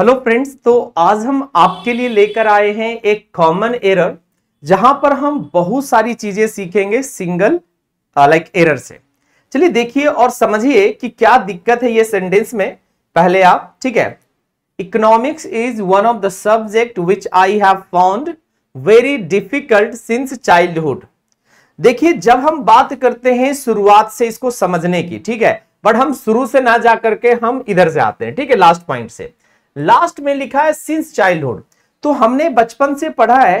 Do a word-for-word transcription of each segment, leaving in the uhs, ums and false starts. Hello friends, तो आज हम आपके लिए लेकर आए हैं एक कॉमन एरर जहां पर हम बहुत सारी चीजें सीखेंगे सिंगल लाइक एरर से। चलिए देखिए और समझिए कि क्या दिक्कत है ये सेंटेंस में। पहले आप, ठीक है, economics is one of the subject which I have found very difficult since childhood. देखिए जब हम बात करते हैं शुरुआत से इसको समझने की, ठीक है, बट हम शुरू से ना जाकर के हम इधर से आते हैं, ठीक है, लास्ट पॉइंट से। लास्ट में लिखा है सिंस चाइल्डहुड, तो हमने बचपन से पढ़ा है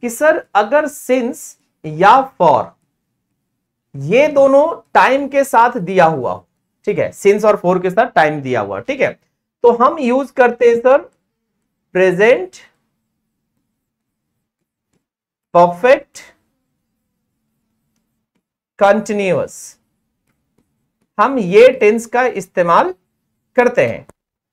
कि सर अगर सिंस या फॉर ये दोनों टाइम के साथ दिया हुआ हो, ठीक है, सिंस और फॉर के साथ टाइम दिया हुआ, ठीक है, तो हम यूज करते हैं सर प्रेजेंट परफेक्ट कंटिन्यूअस, हम ये टेंस का इस्तेमाल करते हैं,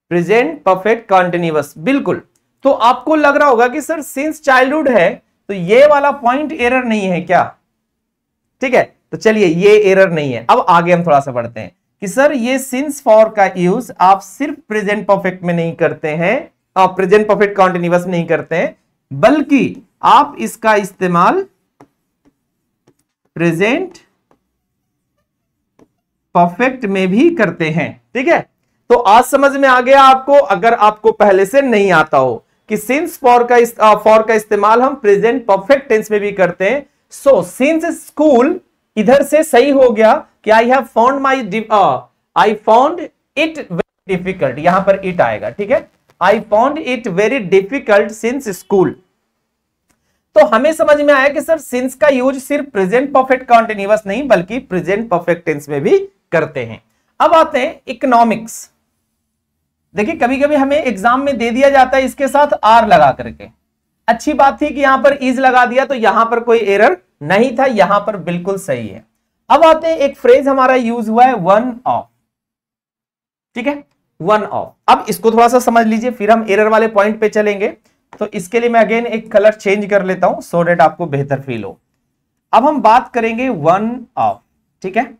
प्रेजेंट परफेक्ट कॉन्टिन्यूअस। बिल्कुल, तो आपको लग रहा होगा कि सर सिंस चाइल्डहुड है तो ये वाला पॉइंट एरर नहीं है क्या, ठीक है, तो चलिए ये एरर नहीं है। अब आगे हम थोड़ा सा बढ़ते हैं कि सर ये सिंस फॉर का यूज आप सिर्फ प्रेजेंट परफेक्ट में नहीं करते हैं, आप प्रेजेंट परफेक्ट कॉन्टिन्यूअस नहीं करते हैं, बल्कि आप इसका इस्तेमाल प्रेजेंट परफेक्ट में भी करते हैं, ठीक है। तो आज समझ में आ गया आपको, अगर आपको पहले से नहीं आता हो, कि सिंस फॉर का इस, फॉर का इस्तेमाल हम प्रेजेंट परफेक्ट टेंस में भी करते हैं। सो सिंस स्कूल इधर से सही हो गया कि I have found my I found it very difficult, यहां पर इट आएगा, ठीक है, I found it very difficult since school. तो हमें समझ में आया कि सर सिंस का यूज सिर्फ प्रेजेंट परफेक्ट कॉन्टिन्यूअस नहीं बल्कि प्रेजेंट परफेक्ट टेंस में भी करते हैं। अब आते हैं इकोनॉमिक्स। देखिए कभी कभी हमें एग्जाम में दे दिया जाता है इसके साथ आर लगा करके। अच्छी बात थी कि यहां पर इज लगा दिया तो यहां पर कोई एरर नहीं था, यहां पर बिल्कुल सही है। अब आते हैं, एक फ्रेज हमारा यूज हुआ है वन ऑफ, ठीक है, वन ऑफ। अब इसको थोड़ा सा समझ लीजिए फिर हम एरर वाले पॉइंट पे चलेंगे। तो इसके लिए मैं अगेन एक कलर चेंज कर लेता हूं सो डेट आपको बेहतर फील हो। अब हम बात करेंगे वन ऑफ, ठीक है,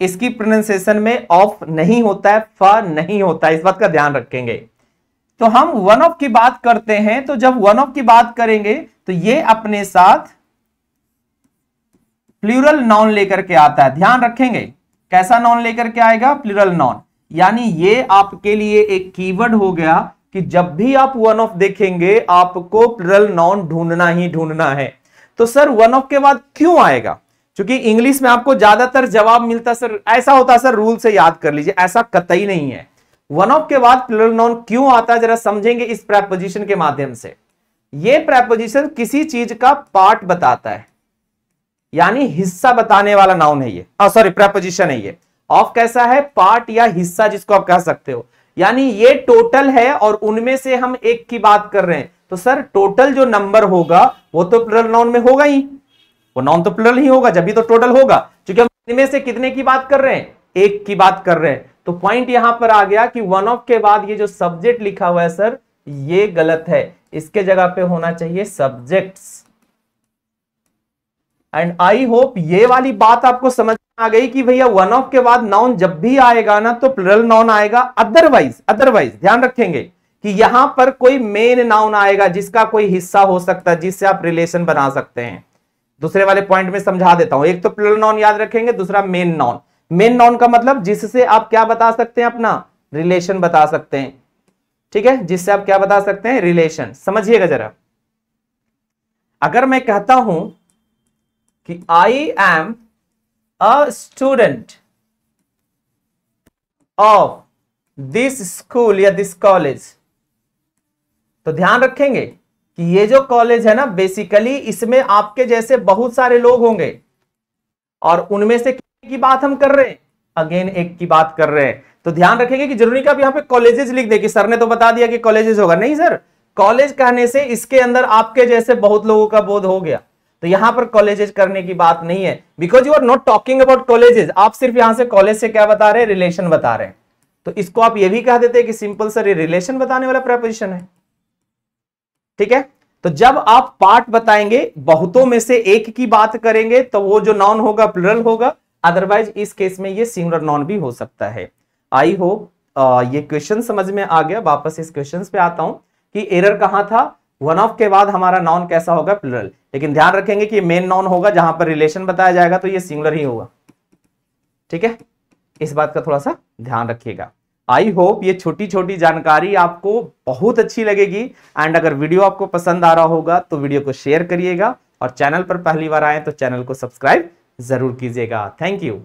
इसकी प्रोनाउंसिएशन में ऑफ नहीं होता है, फा नहीं होता है, इस बात का ध्यान रखेंगे। तो हम वन ऑफ की बात करते हैं, तो जब वन ऑफ की बात करेंगे तो ये अपने साथ प्लूरल नॉन लेकर के आता है, ध्यान रखेंगे कैसा नॉन लेकर के आएगा, प्लूरल नॉन। यानी ये आपके लिए एक कीवर्ड हो गया कि जब भी आप वन ऑफ देखेंगे आपको प्लूरल नॉन ढूंढना ही ढूंढना है। तो सर वन ऑफ के बाद क्यों आएगा, क्योंकि इंग्लिश में आपको ज्यादातर जवाब मिलता सर ऐसा होता सर, रूल से याद कर लीजिए, ऐसा कतई नहीं है। वन ऑफ के बाद प्लूरल नॉन क्यों आता है जरा समझेंगे इस प्रीपोजिशन के माध्यम से। ये प्रीपोजिशन किसी चीज का पार्ट बताता है, यानी हिस्सा बताने वाला नाउन है ये, सॉरी प्रीपोजिशन है ये। ऑफ कैसा है, पार्ट या हिस्सा जिसको आप कह सकते हो, यानी ये टोटल है और उनमें से हम एक की बात कर रहे हैं, तो सर टोटल जो नंबर होगा वो तो प्लूरल नॉन में होगा ही, नॉन तो प्लूरल ही होगा जब भी, तो टोटल होगा, क्योंकि हम इनमें से कितने की बात कर रहे हैं, एक की बात कर रहे हैं। तो पॉइंट यहां पर आ गया कि वन ऑफ के बाद ये जो सब्जेक्ट लिखा हुआ है सर ये गलत है, इसके जगह पे होना चाहिए सब्जेक्ट्स। एंड आई होप ये वाली बात आपको समझ में आ गई कि भैया वन ऑफ के बाद नाउन जब भी आएगा ना तो प्लूरल नॉन आएगा, अदरवाइज अदरवाइज ध्यान रखेंगे कि यहां पर कोई मेन नाउन आएगा जिसका कोई हिस्सा हो सकता है, जिससे आप रिलेशन बना सकते हैं। दूसरे वाले पॉइंट में समझा देता हूं, एक तो प्लूरल नॉन याद रखेंगे, दूसरा मेन नॉन। मेन नॉन का मतलब जिससे आप क्या बता सकते हैं, अपना रिलेशन बता सकते हैं, ठीक है, जिससे आप क्या बता सकते हैं, रिलेशन। समझिएगा जरा, अगर मैं कहता हूं कि I am a student of this school या दिस कॉलेज, तो ध्यान रखेंगे कि ये जो कॉलेज है ना बेसिकली इसमें आपके जैसे बहुत सारे लोग होंगे और उनमें से कितने की बात हम कर रहे हैं, अगेन एक की बात कर रहे हैं। तो ध्यान रखेंगे कि जरूरी क्या आप यहाँ पे कॉलेजेस लिख दे कि सर ने तो बता दिया कि कॉलेजेस होगा, नहीं सर, कॉलेज कहने से इसके अंदर आपके जैसे बहुत लोगों का बोध हो गया, तो यहाँ पर कॉलेजेस करने की बात नहीं है, because you are not talking about colleges. आप सिर्फ यहाँ से कॉलेज से क्या बता रहे हैं, रिलेशन बता रहे हैं। तो इसको आप ये भी कह देते हैं कि सिंपल सर ये रिलेशन बताने वाला प्रीपोजिशन है, ठीक है। तो जब आप पार्ट बताएंगे, बहुतों में से एक की बात करेंगे, तो वो जो नॉन होगा प्लूरल होगा, अदरवाइज इस केस में ये सिंगुलर नॉन भी हो सकता है। आई होप आ, ये क्वेश्चन समझ में आ गया। वापस इस क्वेश्चन पे आता हूं कि एरर कहां था। वन ऑफ के बाद हमारा नॉन कैसा होगा, प्लुरल। लेकिन ध्यान रखेंगे कि मेन नॉन होगा, जहां पर रिलेशन बताया जाएगा तो ये सिंगुलर ही होगा। ठीक है, इस बात का थोड़ा सा ध्यान रखिएगा। आई होप ये छोटी छोटी जानकारी आपको बहुत अच्छी लगेगी। एंड अगर वीडियो आपको पसंद आ रहा होगा तो वीडियो को शेयर करिएगा, और चैनल पर पहली बार आए तो चैनल को सब्सक्राइब जरूर कीजिएगा। Thank you.